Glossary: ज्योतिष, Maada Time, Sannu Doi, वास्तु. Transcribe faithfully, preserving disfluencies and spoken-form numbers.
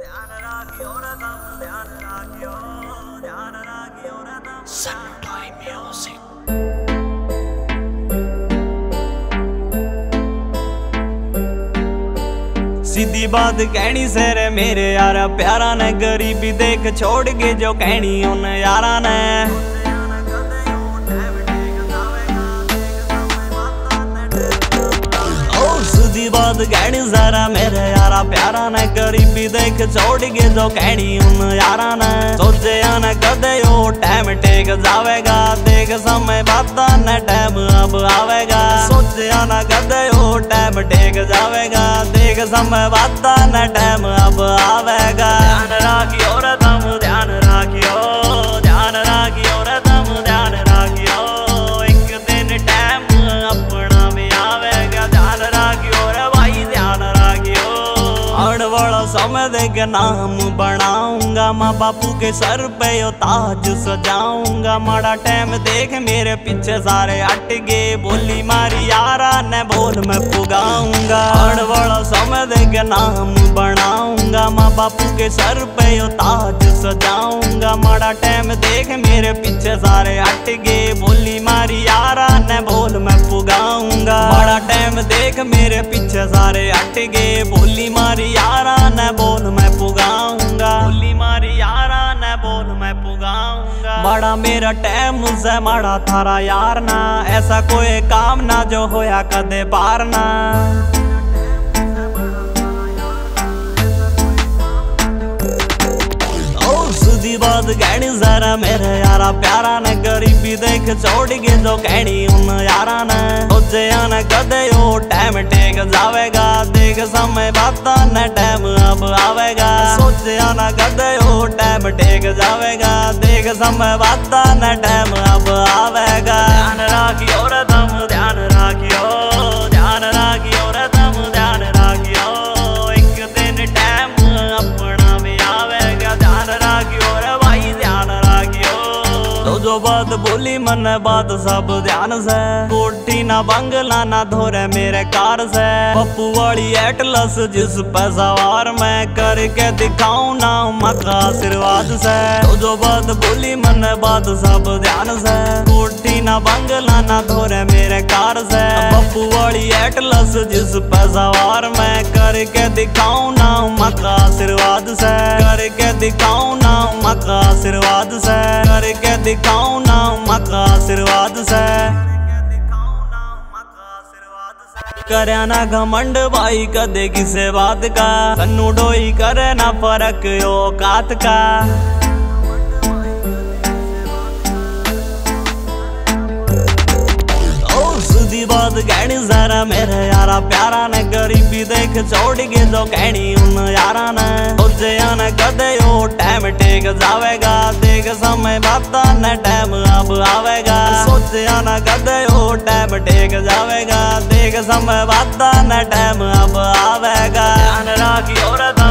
Sannu Doi music. सीधी बात कहनी sir मेरे यारा प्यारा ने गरीबी देख छोड़ के जो कहनी उन यारा ने बात कहनी जरा मेरे यारा प्यारा ने गरीबी देख छोड़ के जो कहनी उन यारा ने सोचया न कदे ओ टाइम टेक जावेगा देख समय बाद न टाइम अब आवेगा सोचया न कदे ओ टाइम टेक जावेगा देख समय बाद न टाइम अब आवेगा ध्यान राखियो रे तुम ध्यान राखियो ध्यान राखियो रे तुम ध्यान राखियो एक दिन टाइम अपना भी आवेगा ध्यान राखियो बड़ा समय देख नाम बनाऊंगा माँ बापू के सर पे यो ताज सजाऊंगा माड़ा टाइम देख मेरे पीछे सारे हट गए बोली मारी यारा ने बोल मैं पुगाऊंगा बड़ा समय देख नाम बनाऊंगा माँ बापू के सर पे यो ताज सजाऊंगा माड़ा टाइम देख मेरे पीछे सारे हट गए बोली मारी यारा ने बोल मैं पुगाऊंगा माड़ा टाइम देख मेरे पीछे सारे हट गए बोली मारी यारा न बोल मैं पुगाऊंगा बोली मारी यारा न बोल मैं पुगाऊंगा बड़ा मेरा टाइम से माड़ा थारा यार ना ऐसा कोई काम ना जो होया कदे पार ना बात कहनी जरा मेरे यारा प्यारा ने गरीबी देख छोड़ के जो कहनी उन यारा ने सोचया न कदे ओ टाइम टेक जावेगा देख समय बाद न टाइम अब आवेगा सोचया न कदे ओ टाइम टेक जावेगा देख समय बाद न टाइम अब आवेगा ध्यान राखियो रे तुम ध्यान राखियो ध्यान राखियो रे तुम ध्यान राखियो एक दिन टाइम अपना भी आवेगा ध्यान राखियो जो बात बोली मन बात सब ध्यान से कोठी ना बंगला ना धोरे मेरे कार से पप्पू वाली एटलस जिस पर सवार मैं करके दिखाऊं ना मका आशीर्वाद से जो बात बोली मन बात सब ध्यान से कोठी ना बंगला ना धोरे मेरे कार से पप्पू वाली एटलस जिस पर सवार मैं करके दिखाऊं ना मका आशीर्वाद से करके दिखाऊं ना मका आशीर्वाद से करके दिखाऊं ना मका आशीर्वाद से करया ना घमंड भाई कदे किसे बात का सन्नू डोई करे ना फर्क औकात का बात कहनी जरा मेरे यारा प्यारा ने गरीबी देख छोड़ के जो कहनी उन यारा ने सोचया न कदे ओ टाइम टेक जावेगा देख समय बाद न टाइम अब आवेगा सोचया न कदे ओ टाइम टेक जावेगा देख समय बाद न टाइम अब आवेगा ध्यान राखियो रे।